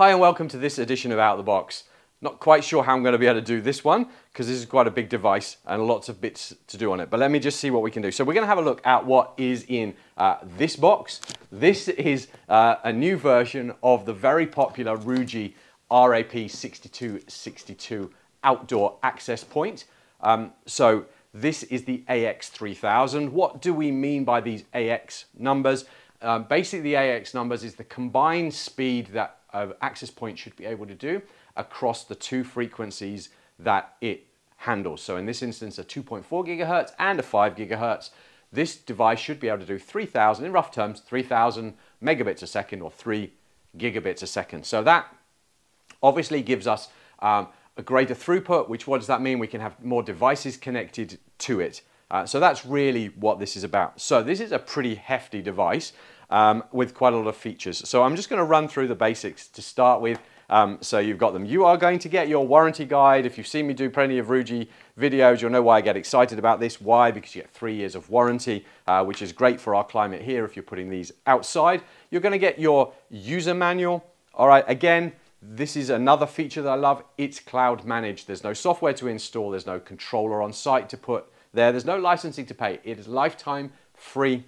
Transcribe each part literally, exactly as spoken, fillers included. Hi and welcome to this edition of Out of the Box. Not quite sure how I'm going to be able to do this one because this is quite a big device and lots of bits to do on it, but let me just see what we can do. So we're going to have a look at what is in uh, this box. This is uh, a new version of the very popular Ruijie R A P six two six two outdoor access point. Um, so this is the A X three thousand. What do we mean by these A X numbers? Um, basically, the A X numbers is the combined speed that an access point should be able to do across the two frequencies that it handles. So in this instance, a two point four gigahertz and a five gigahertz. This device should be able to do three thousand, in rough terms, three thousand megabits a second or three gigabits a second. So that obviously gives us um, a greater throughput, which what does that mean? We can have more devices connected to it. Uh, so that's really what this is about. So this is a pretty hefty device um, with quite a lot of features. So I'm just going to run through the basics to start with. Um, so you've got them. You are going to get your warranty guide. If you've seen me do plenty of Ruijie videos, you'll know why I get excited about this. Why? Because you get three years of warranty, uh, which is great for our climate here if you're putting these outside. You're going to get your user manual. All right, again, this is another feature that I love. It's cloud managed. There's no software to install. There's no controller on site to put there. There's no licensing to pay. It is lifetime free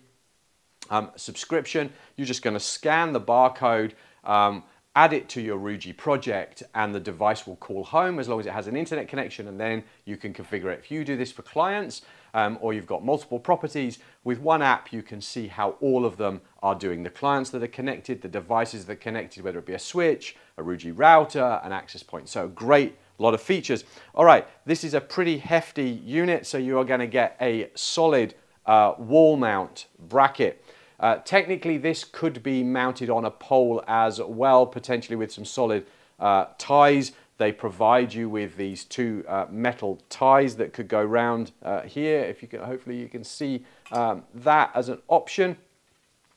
um, subscription. You're just going to scan the barcode, um, add it to your Ruijie project, and the device will call home as long as it has an internet connection, and then you can configure it. If you do this for clients um, or you've got multiple properties, with one app you can see how all of them are doing. The clients that are connected, the devices that are connected, whether it be a switch, a Ruijie router, an access point. So great, lot of features. All right, this is a pretty hefty unit, so you are going to get a solid uh, wall mount bracket. Uh, technically, this could be mounted on a pole as well, potentially with some solid uh, ties. They provide you with these two uh, metal ties that could go round uh, here. If you can, hopefully you can see um, that as an option.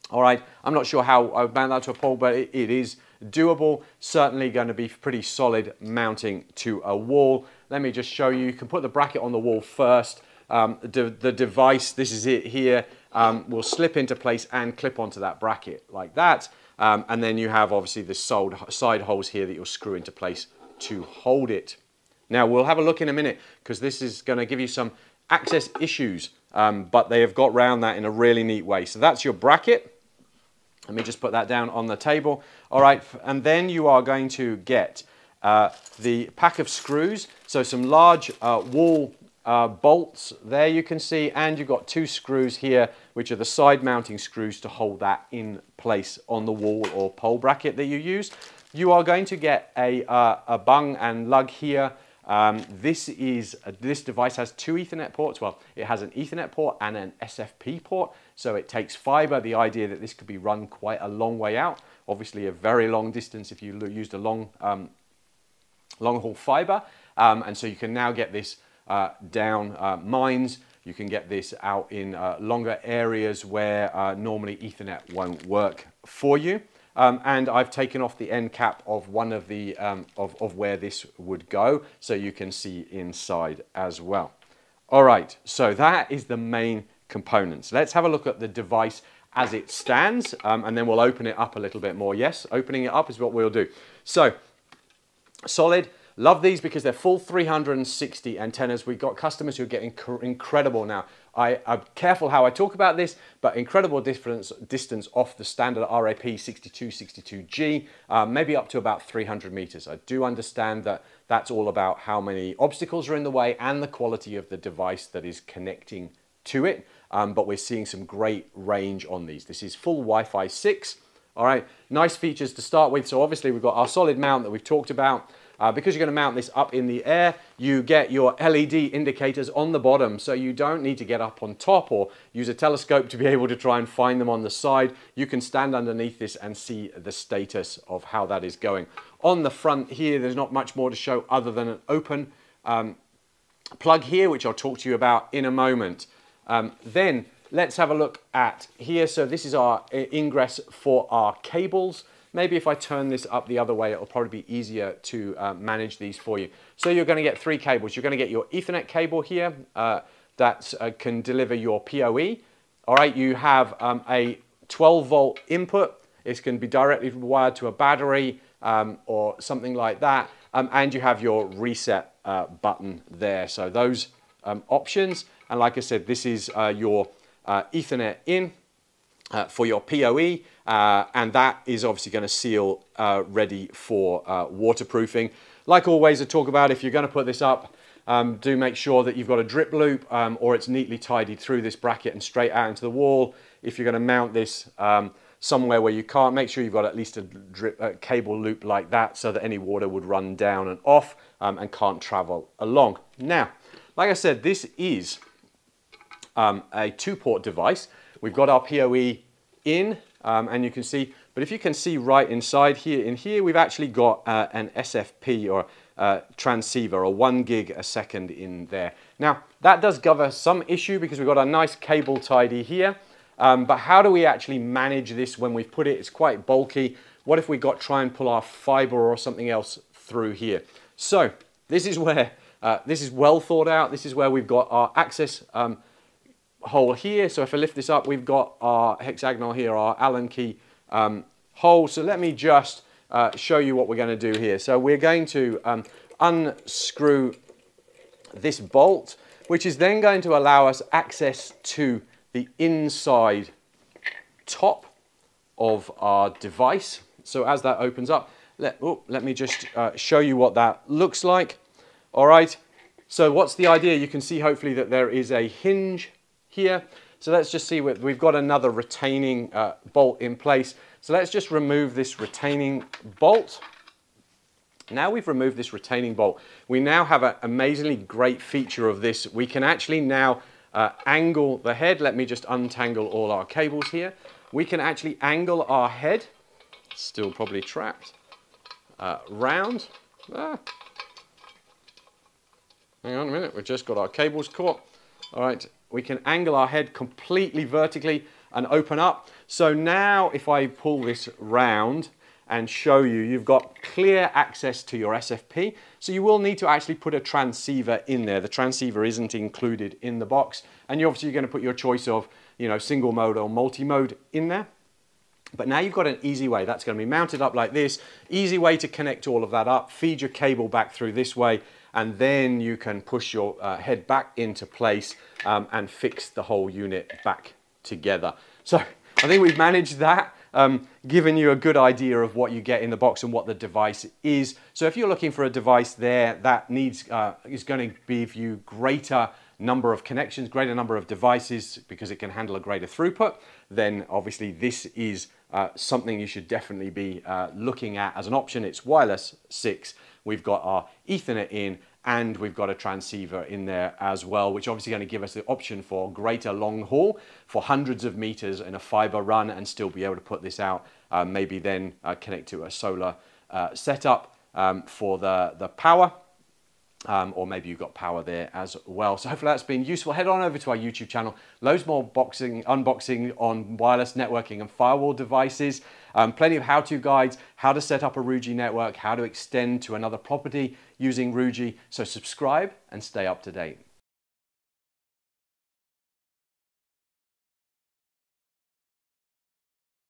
All right, I'm not sure how I would mount that to a pole, but it, it is doable. Certainly going to be pretty solid mounting to a wall. Let me just show you. You can put the bracket on the wall first. Um, the, the device, this is it here, um, will slip into place and clip onto that bracket like that. Um, and then you have obviously the side holes here that you'll screw into place to hold it. Now we'll have a look in a minute because this is going to give you some access issues, um, but they have got round that in a really neat way. So that's your bracket. Let me just put that down on the table. All right, and then you are going to get uh, the pack of screws. So some large uh, wall Uh, bolts there you can see, and you've got two screws here which are the side mounting screws to hold that in place on the wall or pole bracket that you use. You are going to get a, uh, a bung and lug here. Um, this is uh, this device has two Ethernet ports. Well, it has an Ethernet port and an S F P port, so it takes fiber. The idea that this could be run quite a long way out, obviously a very long distance if you used a long um, long haul fiber, um, and so you can now get this Uh, down uh, mines. You can get this out in uh, longer areas where uh, normally Ethernet won't work for you. Um, and I've taken off the end cap of one of the um, of, of where this would go, so you can see inside as well. All right, so that is the main components. Let's have a look at the device as it stands, um, and then we'll open it up a little bit more. Yes, opening it up is what we'll do. So solid. Love these because they're full three hundred sixty antennas. We've got customers who are getting incredible now. I, I'm careful how I talk about this, but incredible difference, distance off the standard R A P six two six two G, uh, maybe up to about three hundred meters. I do understand that that's all about how many obstacles are in the way and the quality of the device that is connecting to it, um, but we're seeing some great range on these. This is full Wi-Fi six. All right, nice features to start with. So obviously we've got our solid mount that we've talked about. Uh, because you're going to mount this up in the air, you get your L E D indicators on the bottom, so you don't need to get up on top or use a telescope to be able to try and find them on the side. You can stand underneath this and see the status of how that is going. On the front here, there's not much more to show other than an open um, plug here, which I'll talk to you about in a moment. Um, then let's have a look at here. So this is our ingress for our cables. Maybe if I turn this up the other way, it'll probably be easier to uh, manage these for you. So you're going to get three cables. You're going to get your Ethernet cable here uh, that uh, can deliver your P O E. All right, you have um, a twelve volt input. It's going to be directly wired to a battery. um, or something like that. Um, and you have your reset uh, button there. So those um, options. And like I said, this is uh, your uh, Ethernet in uh, for your P O E. Uh, and that is obviously going to seal uh, ready for uh, waterproofing. Like always, I talk about if you're going to put this up, um, do make sure that you've got a drip loop um, or it's neatly tidied through this bracket and straight out into the wall. If you're going to mount this um, somewhere where you can't, make sure you've got at least a drip a cable loop like that so that any water would run down and off um, and can't travel along. Now, like I said, this is um, a two-port device. We've got our P O E in um, and you can see, but if you can see right inside here, in here we've actually got uh, an S F P or uh, transceiver, or one gig a second in there. Now, that does cover some issue because we've got a nice cable tidy here. Um, but how do we actually manage this when we've put it? It's quite bulky. What if we got try and pull our fiber or something else through here? So this is where uh, this is well thought out. This is where we've got our access um, hole here. So if I lift this up, we've got our hexagonal here, our Allen key um, hole. So let me just uh, show you what we're going to do here. So we're going to um, unscrew this bolt, which is then going to allow us access to the inside top of our device. So as that opens up, let, oh, let me just uh, show you what that looks like. All right, so what's the idea? You can see hopefully that there is a hinge here. So let's just see, what, we've got another retaining uh, bolt in place. So let's just remove this retaining bolt. Now we've removed this retaining bolt. We now have an amazingly great feature of this. We can actually now Uh, angle the head. Let me just untangle all our cables here. We can actually angle our head, still probably trapped, uh, round. Ah. Hang on a minute, we've just got our cables caught. All right, we can angle our head completely vertically and open up. So now if I pull this round and show you, you've got clear access to your S F P. So you will need to actually put a transceiver in there. The transceiver isn't included in the box. And you're obviously going to put your choice of, you know, single mode or multi-mode in there. But now you've got an easy way. That's going to be mounted up like this. Easy way to connect all of that up. Feed your cable back through this way. And then you can push your uh, head back into place um, and fix the whole unit back together. So I think we've managed that. Um, giving you a good idea of what you get in the box and what the device is. So if you're looking for a device there that needs, uh, is going to give you greater number of connections, greater number of devices because it can handle a greater throughput, then obviously this is uh, something you should definitely be uh, looking at as an option. It's wireless six. We've got our Ethernet in and we've got a transceiver in there as well, which obviously going to give us the option for greater long haul for hundreds of meters in a fiber run and still be able to put this out, uh, maybe then uh, connect to a solar uh, setup um, for the, the power, um, or maybe you've got power there as well. So hopefully that's been useful. Head on over to our YouTube channel, loads more boxing, unboxing on wireless networking and firewall devices, um, plenty of how-to guides, how to set up a Ruijie network, how to extend to another property, using Ruijie. So subscribe and stay up to date.